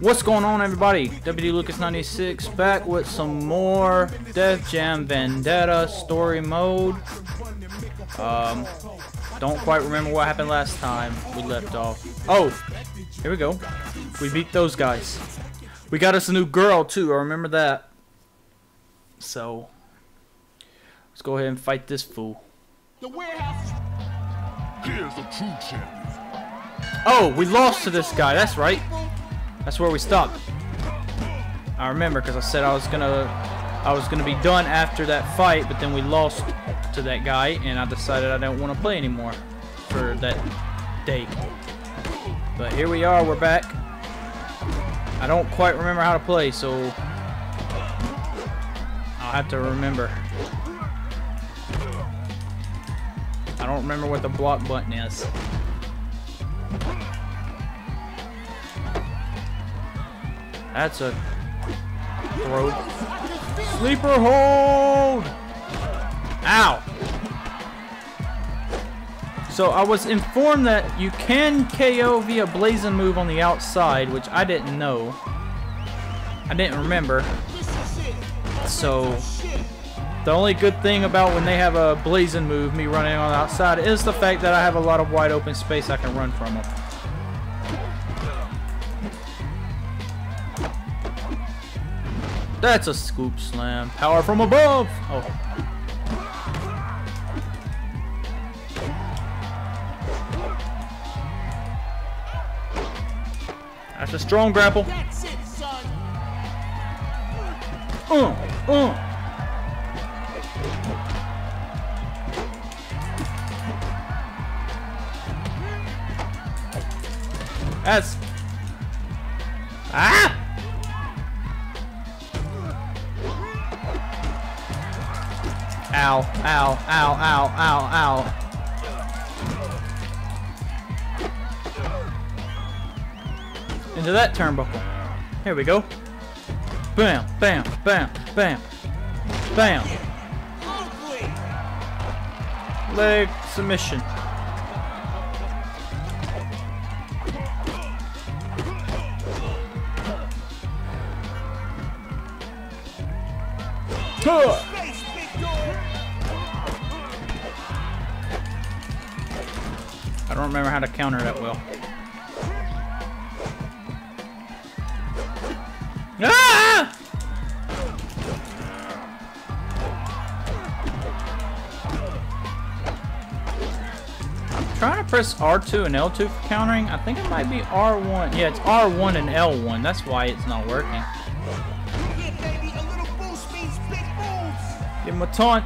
What's going on, everybody? WD Lucas 96 back with some more Def Jam Vendetta story mode. Don't quite remember what happened last time we left off. Oh, here we go. We beat those guys. We got us a new girl too. I remember that. So let's go ahead and fight this fool. The warehouse. Here's the true champion. Oh, we lost to this guy. That's right. That's where we stopped. I remember because I said I was gonna be done after that fight, but then we lost to that guy, and I decided I don't want to play anymore for that day. But here we are. We're back. I don't quite remember how to play, so I'll have to remember. I don't remember what the block button is. That's a throat. Sleeper hold! Ow! So I was informed that you can KO via blazing move on the outside, which I didn't know. I didn't remember. So the only good thing about when they have a blazing move, me running on the outside, is the fact that I have a lot of wide open space I can run from them. That's a scoop slam. Power from above! Oh. That's a strong grapple. That's it, son. That's... Ah! Ow, ow, ow, ow, ow, ow. Into that turnbuckle. Here we go. Bam, bam, bam, bam, bam. Leg submission. Huh. I don't remember how to counter that well. Ah! I'm trying to press R2 and L2 for countering. I think it might be R1. Yeah, it's R1 and L1. That's why it's not working. Give him a taunt.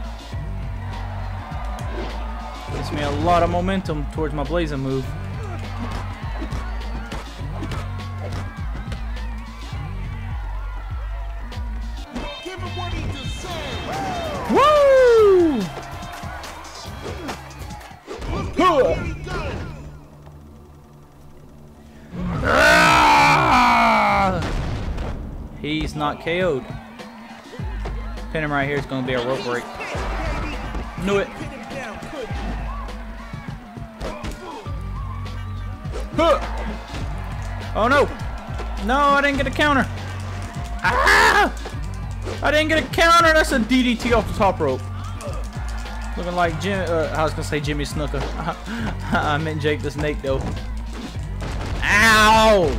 Gives me a lot of momentum towards my blazing move. Give him what he deserves. Woo! He's not KO'd. Pin him right here. It's gonna be a rope break. Knew it. Oh no! No, I didn't get a counter! Ah! I didn't get a counter! That's a DDT off the top rope. Looking like Jim... I was gonna say Jimmy Snooker. I meant Jake the Snake though. Ow!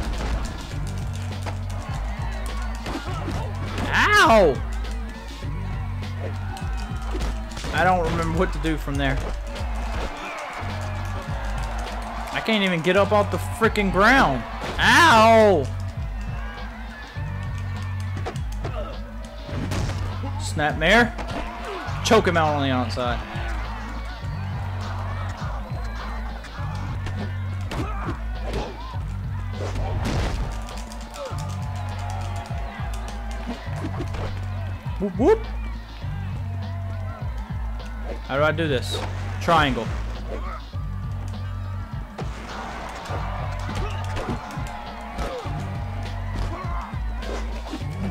Ow! I don't remember what to do from there. I can't even get up off the freaking ground. Ow! Snapmare. Choke him out on the outside. Whoop whoop. How do I do this? Triangle.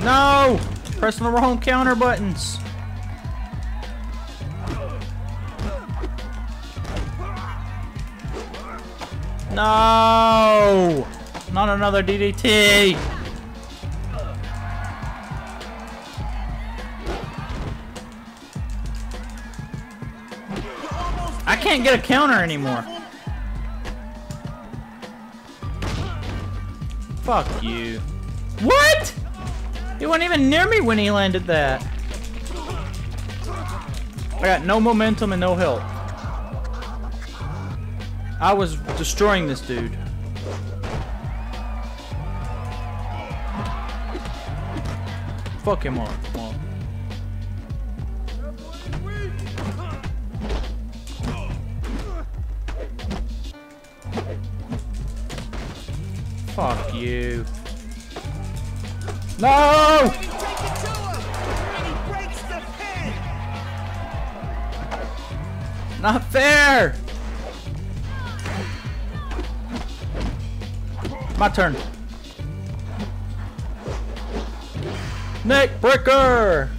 No! Pressing the wrong counter buttons. No! Not another DDT! I can't get a counter anymore. Fuck you. What?! He wasn't even near me when he landed that. I got no momentum and no health. I was destroying this dude. Fuck him up. Fuck you. No! Not fair! My turn. Neck breaker!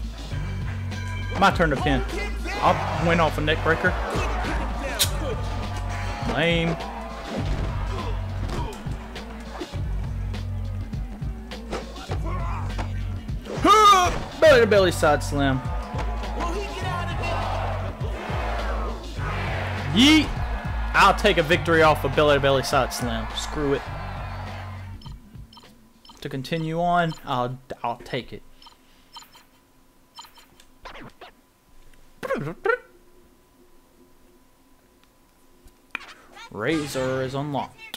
My turn to pin. I went off a neck breaker. Lame. Belly to belly side slam. Yeet! I'll take a victory off of belly to belly side slam. Screw it. To continue on, I'll take it. Razor is unlocked.